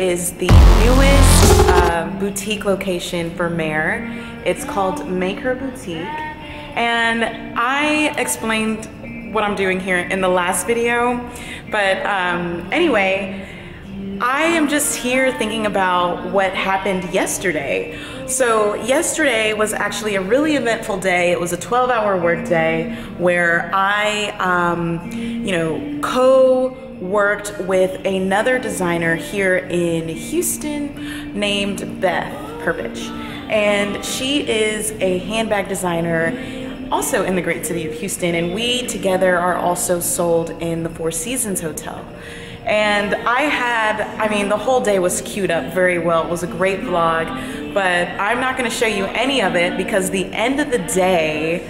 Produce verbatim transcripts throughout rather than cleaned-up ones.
is the newest uh, boutique location for Mair. It's called Maker Boutique. And I explained what I'm doing here in the last video. But um, anyway, I am just here thinking about what happened yesterday. So yesterday was actually a really eventful day. It was a twelve hour work day where I, um, you know, co-worked with another designer here in Houston named Beth Purpich. And she is a handbag designer also in the great city of Houston. And we together are also sold in the Four Seasons Hotel. And I had, I mean, the whole day was queued up very well. It was a great vlog, but I'm not gonna show you any of it because the end of the day,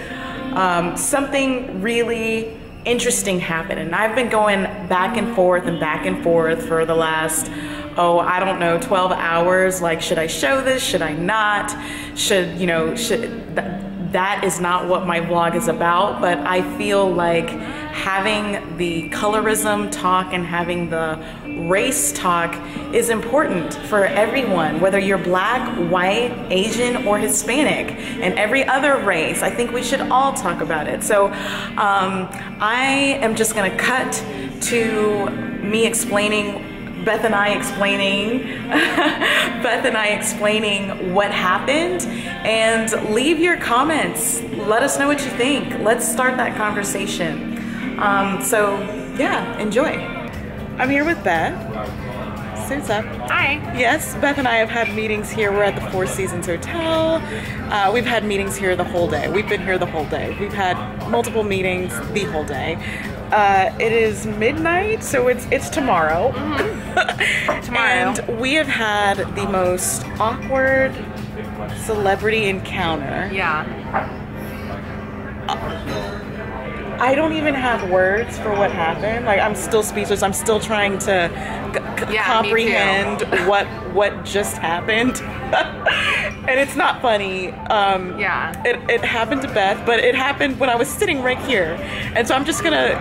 um, something really interesting happened. And I've been going back and forth and back and forth for the last, oh, I don't know, twelve hours. Like, should I show this? Should I not? Should, you know, should, th that is not what my vlog is about, but I feel like having the colorism talk and having the race talk is important for everyone, whether you're black, white, Asian, or Hispanic, and every other race. I think we should all talk about it. So um, I am just gonna cut to me explaining Beth and I explaining, Beth and I explaining what happened, and leave your comments. Let us know what you think. Let's start that conversation. Um, so yeah, enjoy. I'm here with Beth. Suits up. Hi. Yes, Beth and I have had meetings here. We're at the Four Seasons Hotel. Uh, we've had meetings here the whole day. We've been here the whole day. We've had multiple meetings the whole day. Uh, it is midnight, so it's it's tomorrow. Mm-hmm. Tomorrow. And we have had the most awkward celebrity encounter. Yeah. Uh, I don't even have words for what happened. Like, I'm still speechless. I'm still trying to c yeah, comprehend what what just happened. And it's not funny. Um, yeah. It it happened to Beth, but it happened when I was sitting right here, and so I'm just gonna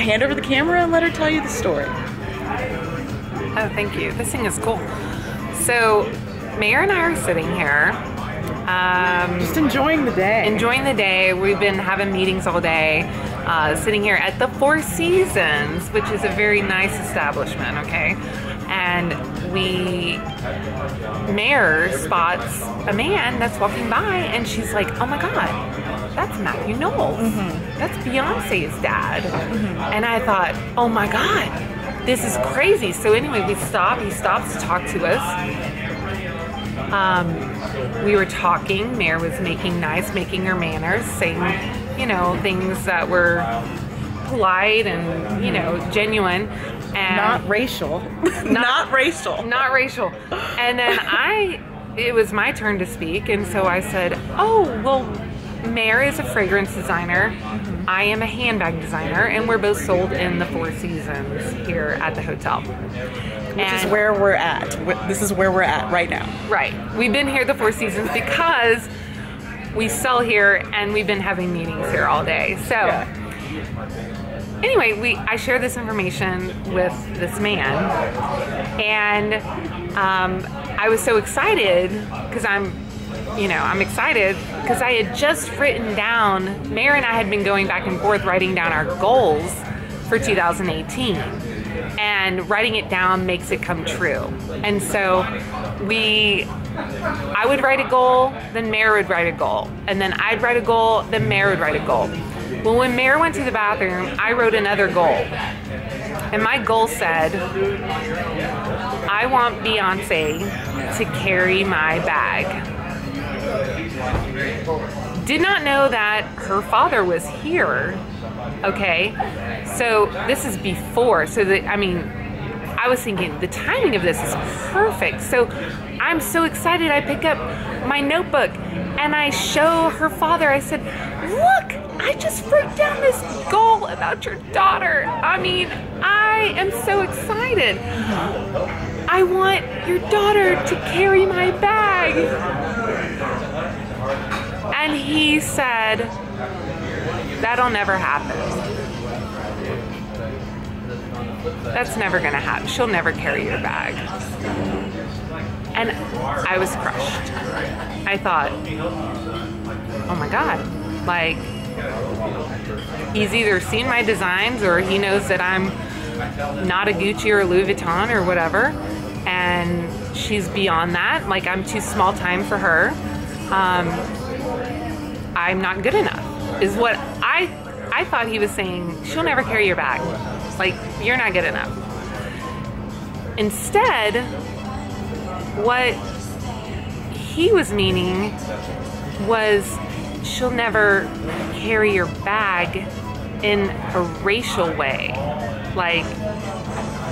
hand over the camera and let her tell you the story. Oh, thank you. This thing is cool. So, Mair and I are sitting here. Um, Just enjoying the day. Enjoying the day. We've been having meetings all day. Uh, sitting here at the Four Seasons, which is a very nice establishment, okay? And we, Mair spots a man that's walking by, and she's like, oh my God, that's Matthew Knowles. Mm-hmm. That's Beyonce's dad. Mm-hmm. And I thought, oh my God, this is crazy. So anyway, we stop. He stops to talk to us. Um, we were talking. Mair was making nice, making her manners, saying, you know, things that were polite and, you know, genuine. And not racial. Not, not racial. Not racial. And then I, it was my turn to speak. And so I said, oh, well, Mair is a fragrance designer. Mm-hmm. I am a handbag designer, and we're both sold in the Four Seasons here at the hotel. Which and is where we're at. This is where we're at right now. Right. We've been here the Four Seasons because we sell here, and we've been having meetings here all day. So yeah. Anyway, we I share this information with this man, and um, I was so excited because I'm. You know, I'm excited because I had just written down, Mair and I had been going back and forth writing down our goals for two thousand eighteen, and writing it down makes it come true. And so we, I would write a goal, then Mair would write a goal, and then I'd write a goal, then Mair would write a goal. Well, when Mair went to the bathroom, I wrote another goal, and my goal said, I want Beyonce to carry my bag. Did not know that her father was here, okay? So this is before, so that, I mean, I was thinking the timing of this is perfect. So I'm so excited, I pick up my notebook and I show her father, I said, look, I just wrote down this goal about your daughter. I mean, I am so excited. I want your daughter to carry my bag. And he said, that'll never happen. That's never going to happen. She'll never carry your bag. And I was crushed. I thought, oh my God, like, he's either seen my designs or he knows that I'm not a Gucci or a Louis Vuitton or whatever, and she's beyond that. Like, I'm too small time for her. Um, I'm not good enough is what I I thought he was saying. She'll never carry your bag. Like, you're not good enough. Instead, what he was meaning was she'll never carry your bag in a racial way. Like,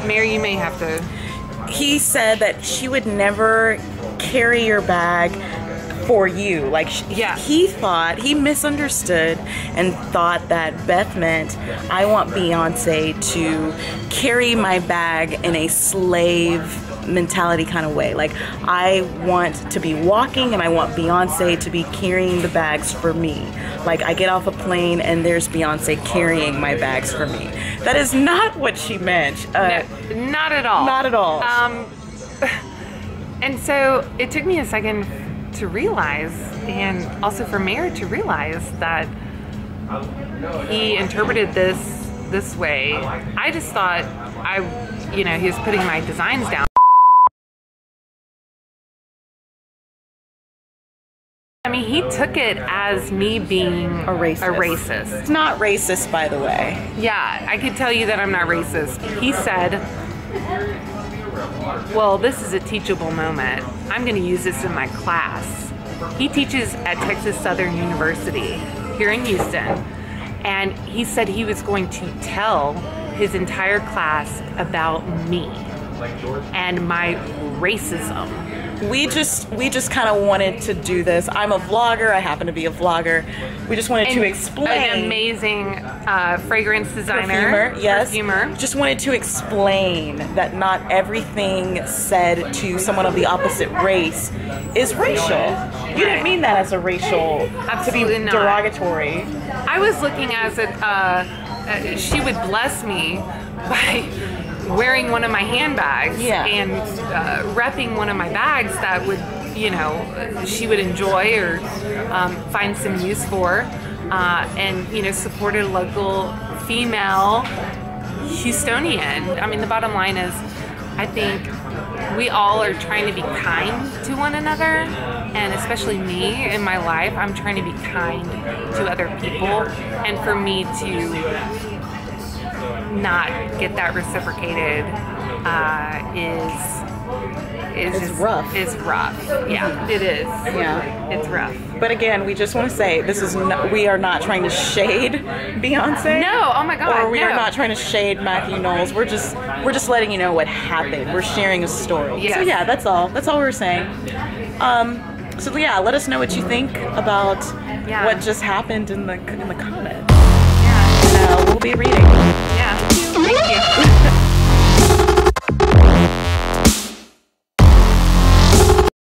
Mair, you may have to... He said that she would never carry your bag for you. Like, she, yeah. he thought, he misunderstood and thought that Beth meant, I want Beyonce to carry my bag in a slave mentality kind of way. Like, I want to be walking and I want Beyonce to be carrying the bags for me. Like, I get off a plane and there's Beyonce carrying my bags for me. That is not what she meant. Uh, no, not at all. Not at all. Um, and so it took me a second to realize, and also for Mair to realize, that he interpreted this this way. I just thought, I, you know, he was putting my designs down. I mean, he took it as me being a racist. a racist. It's not racist, by the way. Yeah, I could tell you that I'm not racist. He said, well, this is a teachable moment. I'm going to use this in my class. He teaches at Texas Southern University here in Houston. And he said he was going to tell his entire class about me and my racism. We just we just kind of wanted to do this. I'm a vlogger. I happen to be a vlogger. We just wanted and to explain. An amazing uh, fragrance designer. Perfumer, yes. Perfumer. Just wanted to explain that not everything said to someone of the opposite race is racial. You didn't mean that as a racial, absolutely to be derogatory. Not. I was looking as a, uh, she would bless me by wearing one of my handbags, yeah. and uh, repping one of my bags that would, you know, she would enjoy or um, find some use for, uh, and, you know, supported a local female Houstonian. I mean, the bottom line is, I think we all are trying to be kind to one another, and especially me in my life, I'm trying to be kind to other people, and for me to not get that reciprocated uh, is is it's just, rough. Is rough. Yeah, it is. Yeah, it's rough. But again, we just want to say this is no, we are not trying to shade Beyonce. No, oh my God. Or we no. are not trying to shade Matthew Knowles. We're just we're just letting you know what happened. We're sharing a story. Yes. So yeah, that's all. That's all we're saying. Um. So yeah, let us know what you think about yeah. what just happened in the in the comments. Yeah. Uh, we'll be reading. Yeah. Thank you.